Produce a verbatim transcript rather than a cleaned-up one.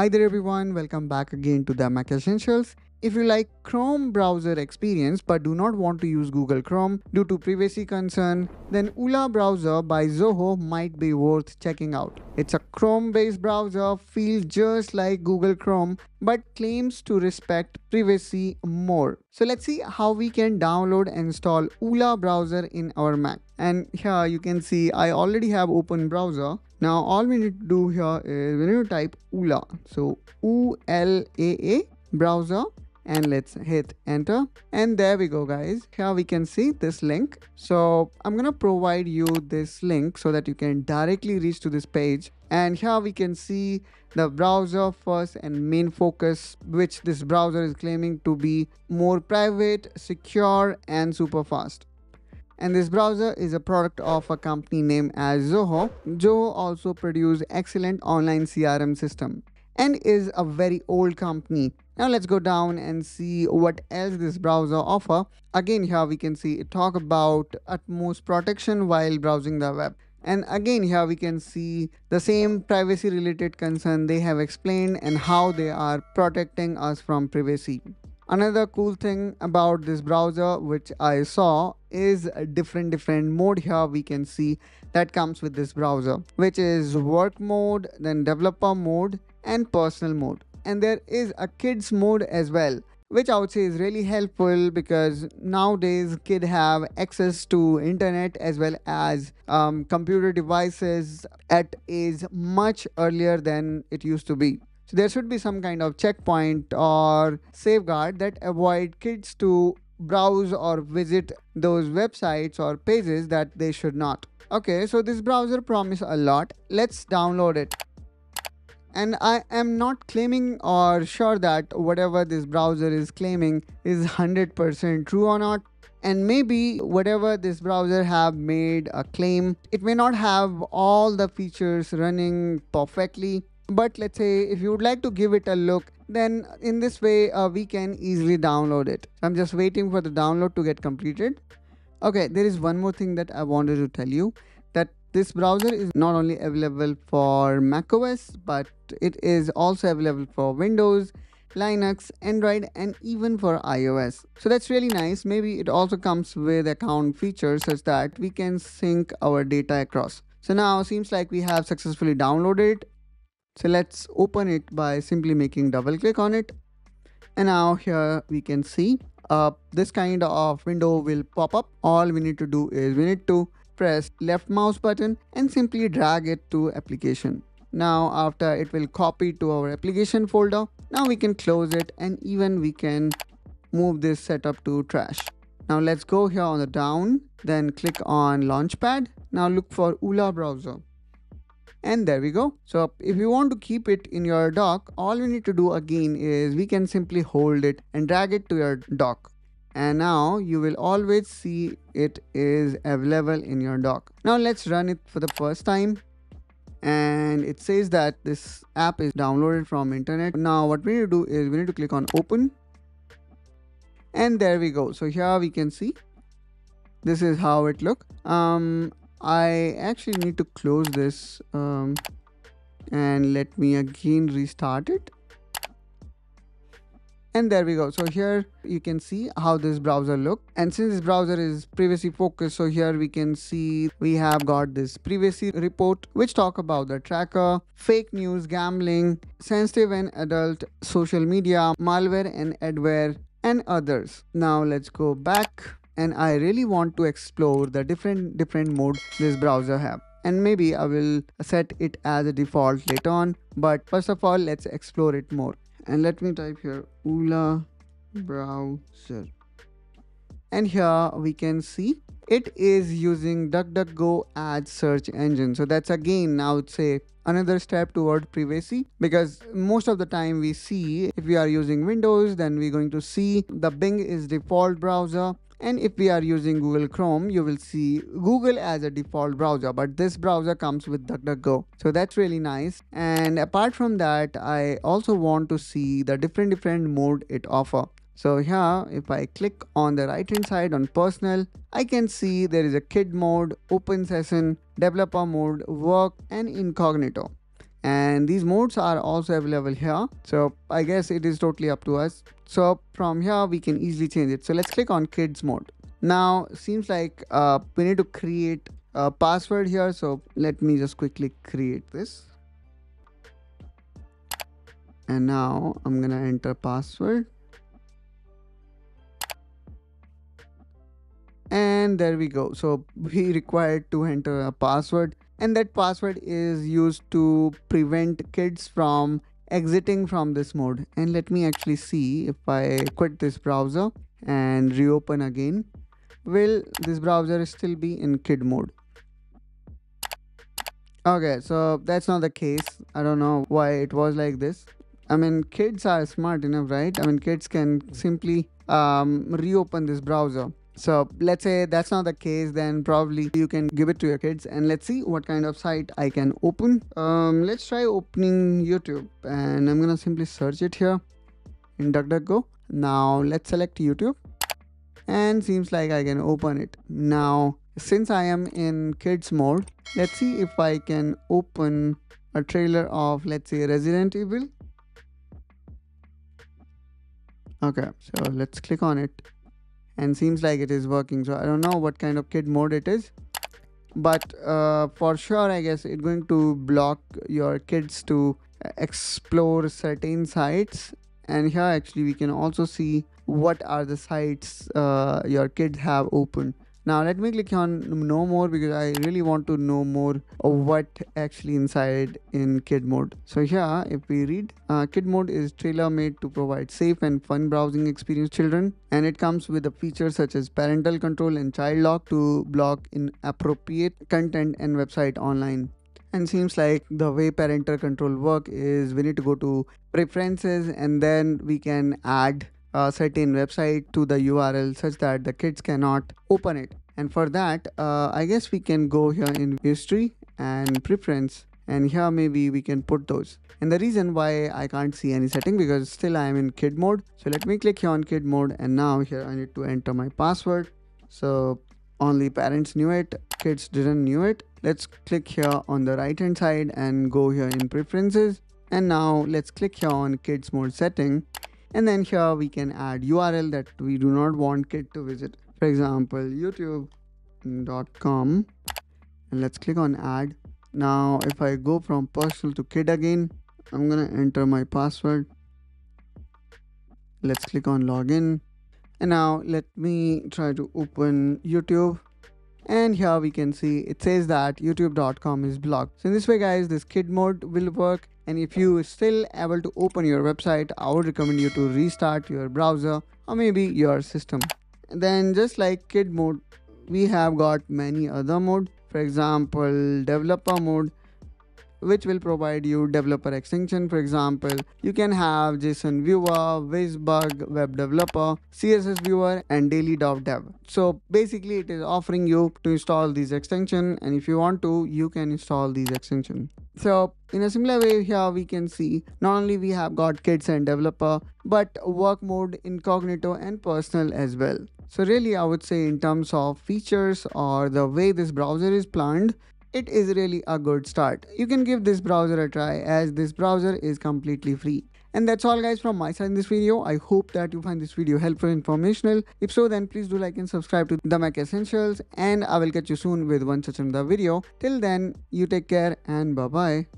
Hi there everyone, welcome back again to the Mac Essentials. If you like Chrome browser experience but do not want to use Google Chrome due to privacy concern, then Ulaa browser by Zoho might be worth checking out. It's a Chrome-based browser, feels just like Google Chrome but claims to respect privacy more. So let's see how we can download and install Ulaa browser in our Mac. And here you can see I already have open browser. Now all we need to do here is we need to type Ulaa. So U L A A browser, and let's hit enter. And there we go guys. Here we can see this link. So I'm gonna provide you this link so that you can directly reach to this page. And here we can see the browser first and main focus, which this browser is claiming to be more private, secure, and super fast. And this browser is a product of a company named as Zoho. Zoho also produces excellent online C R M system and is a very old company. Now let's go down and see what else this browser offers. Again, here we can see it talk about utmost protection while browsing the web. And again, here we can see the same privacy related concern they have explained and how they are protecting us from privacy. Another cool thing about this browser which I saw is a different different mode here we can see that comes with this browser, which is work mode, then developer mode and personal mode. And there is a kids mode as well, which I would say is really helpful because nowadays kids have access to internet as well as um, computer devices at age much earlier than it used to be. So there should be some kind of checkpoint or safeguard that avoid kids to browse or visit those websites or pages that they should not. Okay, so this browser promises a lot. Let's download it. And I am not claiming or sure that whatever this browser is claiming is one hundred percent true or not. And maybe whatever this browser have made a claim, it may not have all the features running perfectly. But let's say if you would like to give it a look, then in this way uh, we can easily download it. I'm just waiting for the download to get completed. Okay, there is one more thing that I wanted to tell you, that this browser is not only available for macOS, but it is also available for Windows, Linux, Android, and even for iOS. So that's really nice. Maybe it also comes with account features such that we can sync our data across. So now seems like we have successfully downloaded it. So let's open it by simply making double click on it. And now here we can see uh, this kind of window will pop up. All we need to do is we need to press left mouse button and simply drag it to application. Now after it will copy to our application folder. Now we can close it and even we can move this setup to trash. Now let's go here on the down, then click on Launchpad. Now look for Ulaa browser. And there we go. So if you want to keep it in your dock, all we need to do again is we can simply hold it and drag it to your dock. And now you will always see it is available in your dock. Now let's run it for the first time. And it says that this app is downloaded from internet. Now what we need to do is we need to click on open. And there we go. So here we can see this is how it looks. Um, I actually need to close this um, and let me again restart it. And there we go. So here you can see how this browser looks. And since this browser is privacy focused, so here we can see we have got this privacy report which talk about the tracker, fake news, gambling, sensitive and adult social media, malware and adware and others. Now let's go back. And I really want to explore the different different modes this browser have. And maybe I will set it as a default later on. But first of all, let's explore it more. And let me type here Ulaa browser. And here we can see it is using DuckDuckGo as search engine. So that's again, I would say, another step toward privacy, because most of the time we see if we are using Windows, then we're going to see the Bing is default browser. And if we are using Google Chrome, you will see Google as a default browser, but this browser comes with DuckDuckGo. So that's really nice. And apart from that, I also want to see the different different mode it offers. So here, if I click on the right hand side on personal, I can see there is a kid mode, open session, developer mode, work and incognito. and these modes are also available here. So I guess it is totally up to us. So from here we can easily change it. So let's click on kids mode. Now seems like uh, we need to create a password here. So let me just quickly create this. And now I'm gonna enter password. And there we go. So we required to enter a password, and that password is used to prevent kids from exiting from this mode. And let me actually see if I quit this browser and reopen again, will this browser still be in kid mode? Okay, so that's not the case. I don't know why it was like this. I mean, kids are smart enough, right? I mean, kids can simply um, reopen this browser. So let's say that's not the case, then probably you can give it to your kids. And let's see what kind of site I can open. Um, let's try opening YouTube, and I'm gonna simply search it here in DuckDuckGo. Now let's select YouTube, and seems like I can open it. Now, since I am in kids mode, let's see if I can open a trailer of, let's say, Resident Evil. Okay, so let's click on it. And seems like it is working. So I don't know what kind of kid mode it is, but uh, for sure I guess it's going to block your kids to explore certain sites. And here actually we can also see what are the sites uh, your kids have opened. Now let me click on no more, because I really want to know more of what actually inside in kid mode. So here if we read, uh, kid mode is tailor made to provide safe and fun browsing experience children, and it comes with a feature such as parental control and child lock to block inappropriate content and website online. And seems like the way parental control work is we need to go to preferences, and then we can add a certain website to the U R L such that the kids cannot open it. And for that, uh, I guess we can go here in history and preference, and here maybe we can put those. And the reason why I can't see any setting, because still I am in kid mode. So let me click here on kid mode, and now here I need to enter my password. So only parents knew it, kids didn't knew it. Let's click here on the right hand side and go here in preferences. And now let's click here on kids mode setting. And then here we can add U R L that we do not want kid to visit. For example, youtube dot com, and let's click on add. Now, if I go from personal to kid again, I'm going to enter my password. Let's click on login. And now let me try to open YouTube. And here we can see it says that youtube dot com is blocked. So in this way, guys, this kid mode will work. And if you are still able to open your website, I would recommend you to restart your browser or maybe your system. And then just like kid mode, we have got many other mode. For example, developer mode, which will provide you developer extension. For example, you can have JSON viewer, Wizbug, web developer, C S S viewer, and daily dot dev. So basically it is offering you to install these extension, and if you want to, you can install these extension. So in a similar way, here we can see not only we have got kids and developer, but work mode, incognito, and personal as well. So really I would say in terms of features or the way this browser is planned, it is really a good start. You can give this browser a try, as this browser is completely free. And that's all, guys, from my side in this video. I hope that you find this video helpful and informational. If so, then please do like and subscribe to The Mac Essentials, and I will catch you soon with one such another video. Till then, you take care and bye bye.